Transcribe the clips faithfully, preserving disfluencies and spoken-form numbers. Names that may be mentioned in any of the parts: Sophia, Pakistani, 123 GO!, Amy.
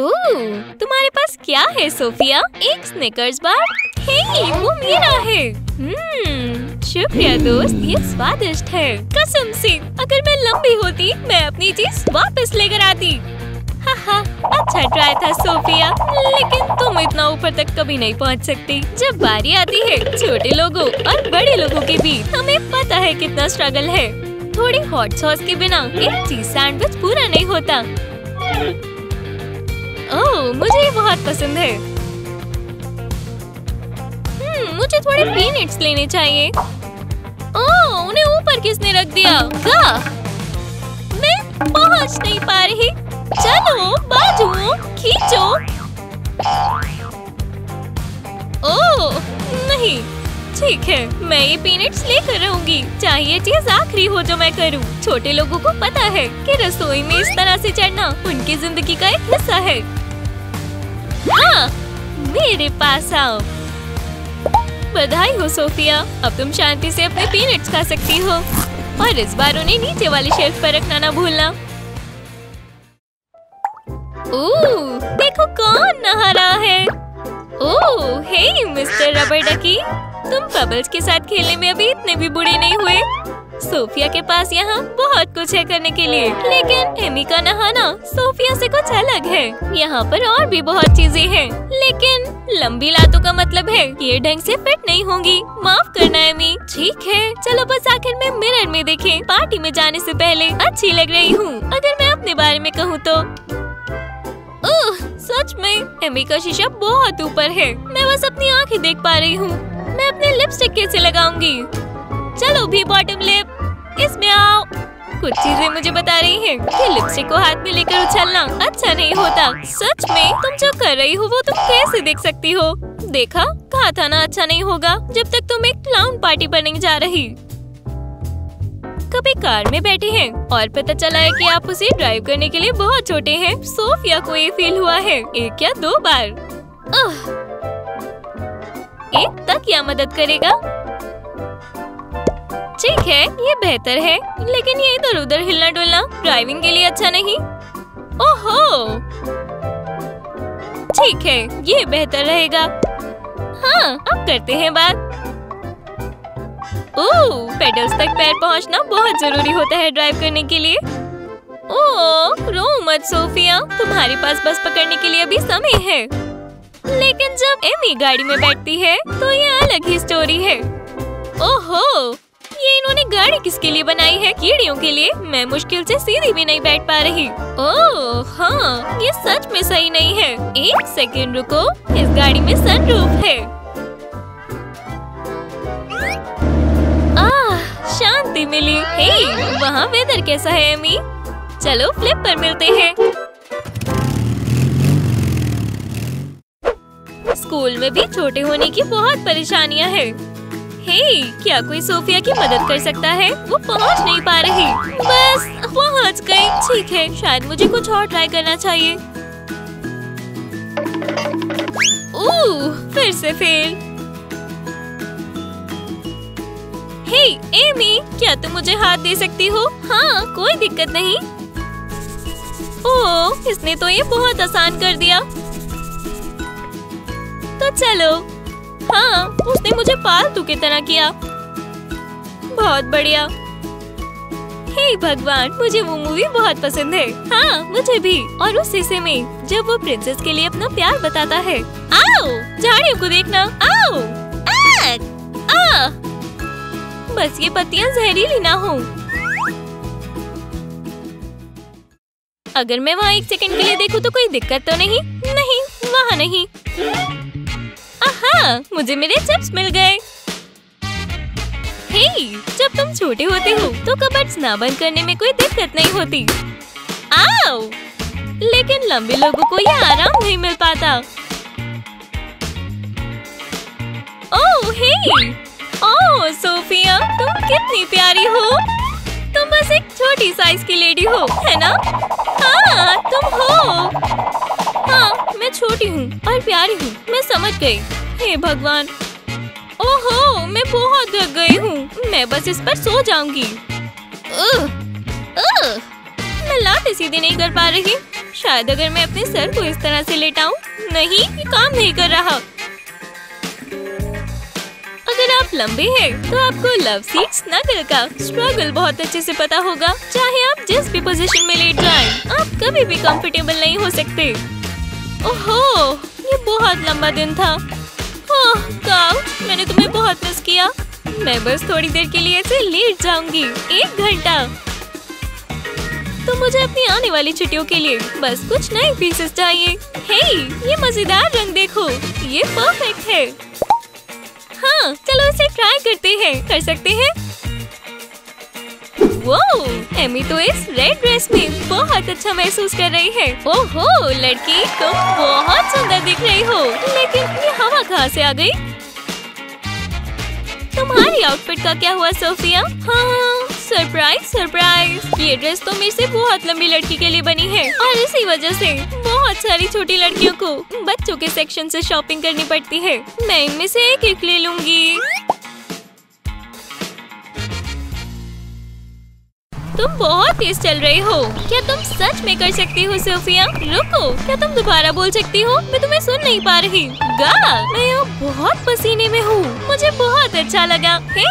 ओह, तुम्हारे पास क्या है सोफिया? एक स्निकर्स बार? हे, वो मेरा है। हम्म, शुक्रिया दोस्त, ये स्वादिष्ट है। कसम से, अगर मैं लंबी होती मैं अपनी चीज वापस लेकर आती। हाहा, अच्छा ट्राई था सोफिया, लेकिन तुम इतना ऊपर तक कभी नहीं पहुंच सकती। जब बारी आती है छोटे लोगों और बड़े लोगों के बीच, हमें पता है कितना स्ट्रगल है। थोड़ी हॉट सॉस के बिना एक चीज सैंडविच पूरा नहीं होता। ओह, मुझे ये बहुत पसंद है। हम्म, मुझे थोड़े पीनट्स लेने चाहिए। ओह, उन्हें ऊपर किसने रख दिया? गाह, मैं पहुंच नहीं पा रही। चलो बाजुओं खींचो। ओह नहीं, ठीक है, मैं ये पीनट्स लेकर रहूंगी। चाहिए चीज आखिरी हो जो मैं करूं। छोटे लोगों को पता है कि रसोई में इस तरह से चढ़ना उनकी जिंदगी का एक हिस्सा है। हाँ, मेरे पास आओ। बधाई हो सोफिया, अब तुम शांति से अपने पीनट्स खा सकती हो। और इस बार उन्हें नीचे वाली शेल्फ पर रखना ना भूलना। ओह, देखो कौन नहा रहा है। ओह, हे मिस्टर रबर डकी, तुम बबल्स के साथ खेलने में अभी इतने भी बुरे नहीं हुए। सोफिया के पास यहाँ बहुत कुछ है करने के लिए, लेकिन एमी का नहाना सोफिया से कुछ अलग है। यहाँ पर और भी बहुत चीजें हैं, लेकिन लंबी लातों का मतलब है ये ढंग से फिट नहीं होंगी। माफ करना एमी। ठीक है, चलो बस आखिर में मिरर में देखें। पार्टी में जाने से पहले अच्छी लग रही हूँ, अगर मैं अपने बारे में कहूँ तो। ओह, सच में एमी का शीशा बहुत ऊपर है। मैं बस अपनी आँखें देख पा रही हूँ। मैं अपने लिपस्टिक कैसे लगाऊंगी? चलो भी बॉटम लिप, इसमें आओ। कुछ चीजें मुझे बता रही हैं कि लिपस्टिक को हाथ में लेकर उछलना अच्छा नहीं होता। सच में, तुम जो कर रही हो वो तुम कैसे देख सकती हो? देखा, कहा था ना अच्छा नहीं होगा। जब तक तुम एक क्लाउन पार्टी पर नहीं जा रही। कभी कार में बैठे हैं और पता चला है कि आप उसे ड्राइव करने के लिए बहुत छोटे हैं। सोफिया को ये फील हुआ है एक या दो बार। एक तक या मदद करेगा। ठीक है, ये बेहतर है, लेकिन ये इधर उधर हिलना डुलना ड्राइविंग के लिए अच्छा नहीं। ओहो, ठीक है, ये बेहतर रहेगा। हाँ, अब करते हैं बात। ओह, पेडल्स तक पैर पहुंचना बहुत जरूरी होता है ड्राइव करने के लिए। ओह, रो मत सोफिया, तुम्हारे पास बस पकड़ने के लिए अभी समय है। लेकिन जब एमी गाड़ी में बैठती है तो ये अलग ही स्टोरी है। ओहो, ये इन्होंने गाड़ी किसके लिए बनाई है? कीड़ियों के लिए। मैं मुश्किल से सीधी भी नहीं बैठ पा रही। ओह हाँ, ये सच में सही नहीं है। एक सेकंड रुको, इस गाड़ी में सनरूफ है। आह, शांति मिली। हे, वहाँ वेदर कैसा है एमी? चलो फ्लिप पर मिलते हैं। स्कूल में भी छोटे होने की बहुत परेशानियां हैं। हे, क्या कोई सोफिया की मदद कर सकता है? वो पहुंच नहीं पा रही। बस पहुंच गई। ठीक है, शायद मुझे कुछ और ट्राई करना चाहिए। ओह, फिर से फेल। हे एमी, क्या तुम मुझे हाथ दे सकती हो? हाँ, कोई दिक्कत नहीं। ओह, इसने तो ये बहुत आसान कर दिया। तो चलो। हाँ, उसने मुझे पालतू की तरह किया। बहुत बढ़िया। हे भगवान, मुझे वो मूवी बहुत पसंद है। हाँ, मुझे भी। और उस हिस्से में जब वो प्रिंसेस के लिए अपना प्यार बताता है। आओ, झाड़ियों को देखना। आओ, आग, आ, बस ये पत्तियाँ जहरीली ना हों। अगर मैं वहाँ एक सेकंड के लिए देखूँ तो कोई दिक्कत तो नहीं? नहीं, वहाँ नहीं। आहा, मुझे मेरे चिप्स मिल गए। हे, जब तुम छोटे होते हो तो कबर्ड्स ना बंद करने में कोई दिक्कत नहीं होती। आओ, लेकिन लंबे लोगों को यह आराम नहीं मिल पाता। ओह हे, ओह सोफिया, तुम कितनी प्यारी हो। तुम बस एक छोटी साइज की लेडी हो, है ना? हाँ, तुम हो। हाँ, मैं छोटी हूँ और प्यारी हूँ। मैं समझ गई। हे भगवान, ओहो, मैं बहुत थक गई हूँ। मैं बस इस पर सो जाऊंगी। मैं लात सीधी नहीं कर पा रही। शायद अगर मैं अपने सर को इस तरह से लेटाऊं। नहीं, ये काम नहीं कर रहा। अगर आप लंबे हैं, तो आपको लव सीट स्नगल का स्ट्रगल बहुत अच्छे से पता होगा। चाहे आप जिस भी पोजीशन में लेट जाएं, आप कभी भी कंफर्टेबल नहीं हो सकते। ओहो, ये बहुत लंबा दिन था। ओह, काउ, मैंने तुम्हें बहुत मिस किया। मैं बस थोड़ी देर के लिए ऐसे लेट जाऊंगी, एक घंटा। तो मुझे अपनी आने वाली छुट्टियों के लिए बस कुछ नए पीसेस चाहिए। हे, ये मजेदार रंग देखो, ये परफेक्ट है। हाँ, चलो इसे ट्राई करते हैं। कर सकते हैं? वो, एमी तो इस रेड ड्रेस में बहुत अच्छा महसूस कर रही है। ओहो, लड़की तुम बहुत सुंदर दिख रही हो। लेकिन ये हवा कहाँ से आ गई? तुम्हारी आउटफिट का क्या हुआ सोफिया? हाँ, सरप्राइज सरप्राइज, ये ड्रेस तो मेरे से बहुत लंबी लड़की के लिए बनी है और इसी वजह से बहुत सारी छोटी लड़कियों को बच्चों के सेक्शन से शॉपिंग करनी पड़ती है। मैं इनमें से एक एक ले लूंगी। तुम बहुत तेज चल रही हो। क्या तुम सच में कर सकती हो सोफिया? रुको, क्या तुम दोबारा बोल सकती हो? मैं तुम्हें सुन नहीं पा रही। गा, मैं बहुत पसीने में हूँ। मुझे बहुत अच्छा लगा। हे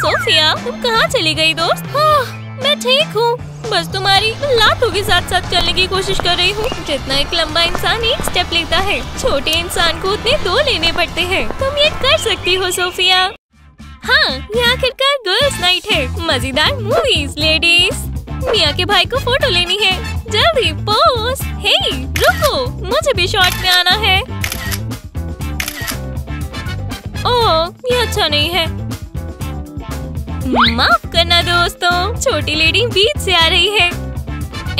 सोफिया, तुम कहाँ चली गई दोस्त? हाँ, मैं ठीक हूँ, बस तुम्हारी लातों के साथ साथ चलने की कोशिश कर रही हूँ। जितना एक लंबा इंसान एक स्टेप लेता है, छोटे इंसान को उतने दो लेने पड़ते हैं। तुम ये कर सकती हो सोफिया। हाँ, ये आखिरकार गर्ल्स नाइट है। मजेदार मूवीज। लेडीज, मिया के भाई को फोटो लेनी है। जल्दी पोस्ट। हे रुको, मुझे भी शॉर्ट में आना है। ओह, ये अच्छा नहीं है। माफ करना दोस्तों, छोटी लेडी बीच से आ रही है।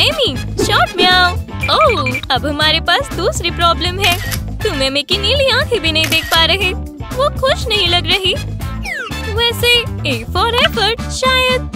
एमी, शॉर्ट में आओ। ओह, अब हमारे पास दूसरी प्रॉब्लम है। तुम एमी की नीली आंखें भी नहीं देख पा रहे। वो खुश नहीं लग रही। वैसे ए फॉर एफर्ट शायद।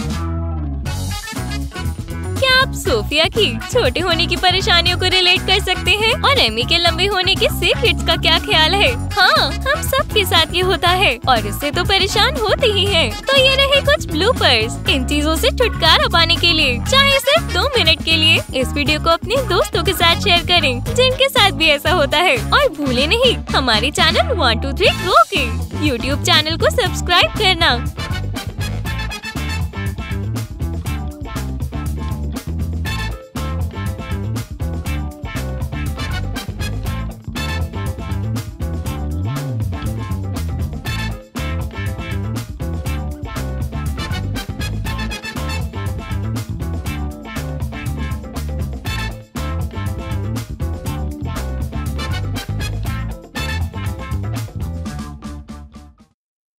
क्या आप सोफिया की छोटे होने की परेशानियों को रिलेट कर सकते हैं? और एमी के लंबे होने के सीक्रेट्स का क्या ख्याल है? हाँ, हम सब के साथ ये होता है और इससे तो परेशान होते ही हैं। तो ये रहे कुछ ब्लूपर्स। इन चीजों से छुटकारा पाने के लिए चाहे सिर्फ दो मिनट के लिए इस वीडियो को अपने दोस्तों के साथ शेयर करें जिनके साथ भी ऐसा होता है। और भूले नहीं हमारे channel one two three go के यूट्यूब चैनल को सब्सक्राइब करना।